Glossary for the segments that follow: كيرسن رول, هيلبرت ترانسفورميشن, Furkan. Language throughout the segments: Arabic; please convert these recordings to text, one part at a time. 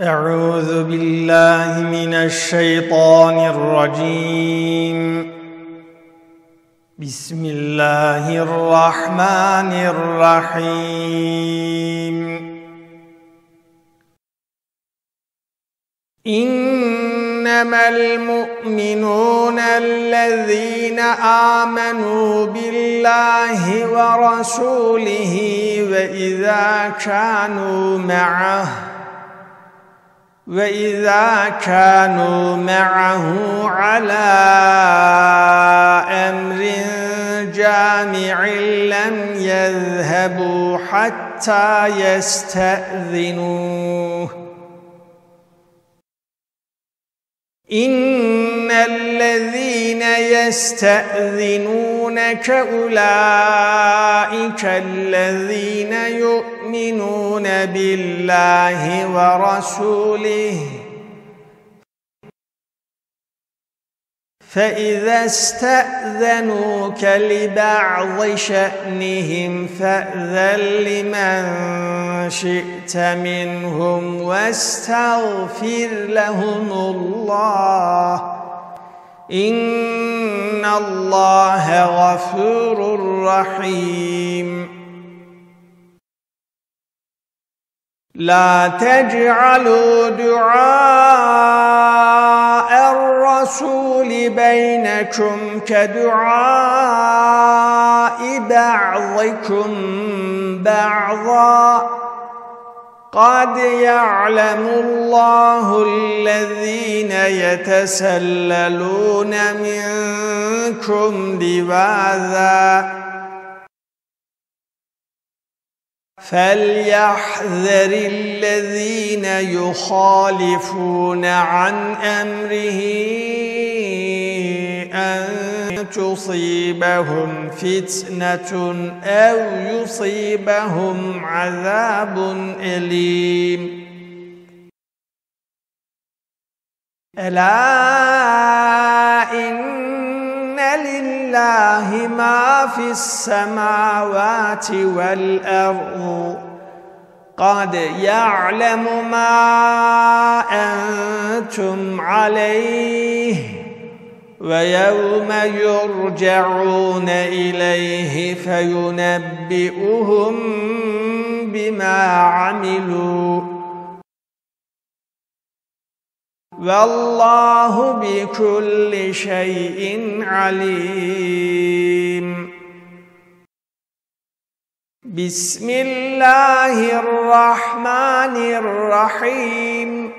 أعوذ بالله من الشيطان الرجيم. بسم الله الرحمن الرحيم. إنما المؤمنون الذين آمنوا بالله ورسوله وإذا كانوا معه على أمر جامع لم يذهبوا حتى يستأذنوه. إن الذين يستأذنونك أولئك الذين يؤمنون بالله ورسوله، فإذا استأذنوك لبعض شأنهم فأذن لمن شئت منهم واستغفر لهم الله، إن الله غفور رحيم. لا تجعلوا دعاء الرسول بينكم كدعاء بعضكم بعضا، قد يعلم الله الذين يتسللون منكم لواذا، فليحذر الذين يخالفون عن أمره أن تصيبهم فتنة أو يصيبهم عذاب أليم. ألا إن لله ما في السماوات والأرض، قد يعلم ما أنتم عليه، ويوم يرجعون إليه فينبئهم بما عملوا، والله بكل شيء عليم. بسم الله الرحمن الرحيم.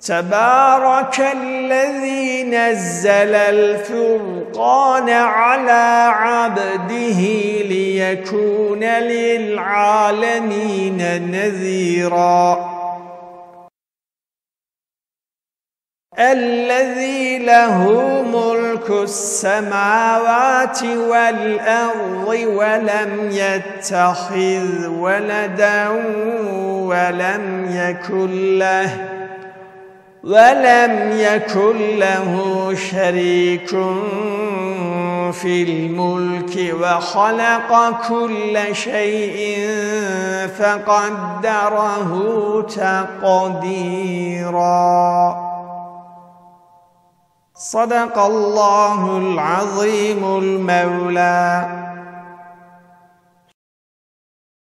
تبارك الذي نزل الفرقان على عبده ليكون للعالمين نذيرا. الذي له ملك السماوات والأرض ولم يتخذ ولدا ولم يكن له شريك في الملك، وخلق كل شيء فقدره تقديرا. صدق الله العظيم المولى.